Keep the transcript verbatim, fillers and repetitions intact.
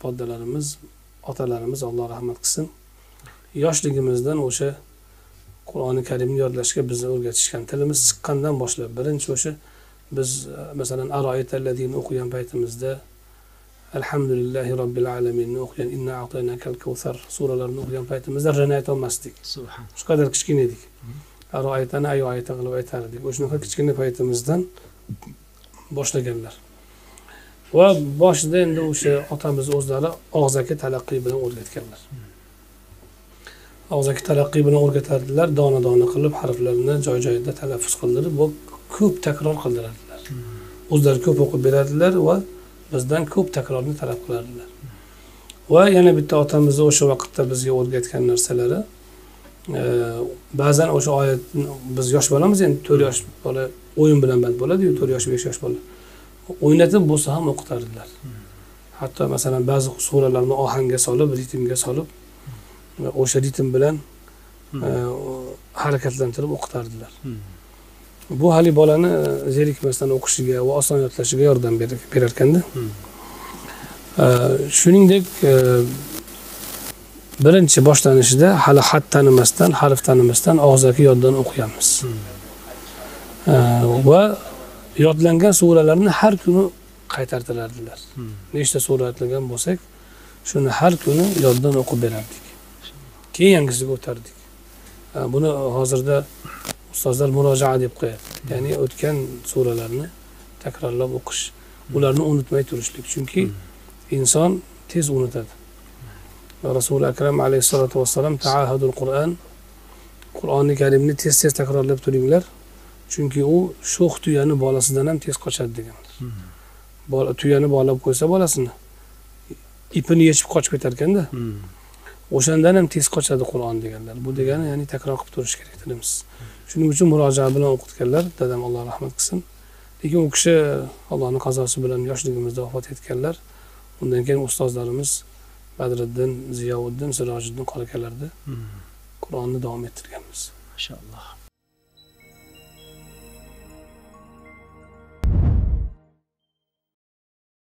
Poddalarimiz, atalarimiz Allah rahmet kılsın. Yoshligimizdan o'sha Qur'oni Karimni yodlashga bizni o'rgatishgan, tilimiz chiqqandan boshlab birinchi o'sha biz masalan aroyatallazini o'qigan paytimizda Elhamdülillahi Rabbil alaminni o'qigan, inna a'taynakal kawsar suralarini o'qigan paytimizda rini ayta olmasdik. Subhanalloh. Shu qadar kichkina edik. Aroyatani ayo oyatni qilib aytardik. O'shunaqa kichkina paytimizdan boshlaganlar. Va boshida endi o'sha otamiz o'zlari og'zaki talaqqiy bilan o'rgatganlar. Og'zaki talaqqiy bilan o'rgatardilar, dona-dona qilib harflarni joy-joyida talaffuz qildirib, bu ko'p takror qildirardilar. O'zlari ko'p o'qib beradilar va bizdan ko'p takrorni talab qilardilar. Va yana bitta otamiz o'sha vaqtda bizga o'rgatgan narsalari, ba'zan o'sha oyat biz yosh bolamiz, endi to'rt yosh bola o'yin bilan band bo'ladi-yu, to'rt yosh, besh yosh bola. O'ynatib bo'lsa ham o'qitardilar. Hatto masalan ba'zi suralarni ohangga solib, ritmga solib, o'sha ritim bilan harakatlantirib o'qitardilar. Bu hali bolani zerikmasdan o'qishiga va oson yodlashiga yordam berar ekanda. Shuningdek birinchi boshlanishida hali xat tanimasdan, harf tanimasdan og'zaki yoddan o'qiyamiz. Va yodlangan suralarni har kuni qaytartirardilar. Nechta sura yodlangan bo'lsak, shuni har kuni yoddan o'qib berardik. Keyin yangisiga o'tardik. Buni hozirda ustozlar murojaat deb qo'yadi. Ya'ni o'tgan suralarni takrorlab o'qish, ularni unutmay turishlik. Chunki inson tez unutadi. Rasulü Ekrem alayhissalatu vesselam ta'ahadul Qur'on, Qur'oni Karimni tez-tez takrorlab turinglar. Chunki u sho'x tuyani bolasidan ham tez qochadi deganlar. Bola tuyani bog'lab qo'ysa bolasini ipini yechib qochib ketar ekanda. O'shandan ham tez qochadi Qur'on deganlar. Bu degani ya'ni takror qilib turish kerak tilimiz. Shuning uchun murojaat bilan o'qitganlar, dadam Alloh rahmat qilsin. Lekin u kishi Allohning qazosi bilan yoshligimizda vafot etganlar. Undan keyin ustozlarimiz Bedreddin, Ziyavuddin, Sıraçuddin qolganlarda Qur'onni davom ettirganmiz. Mashallah.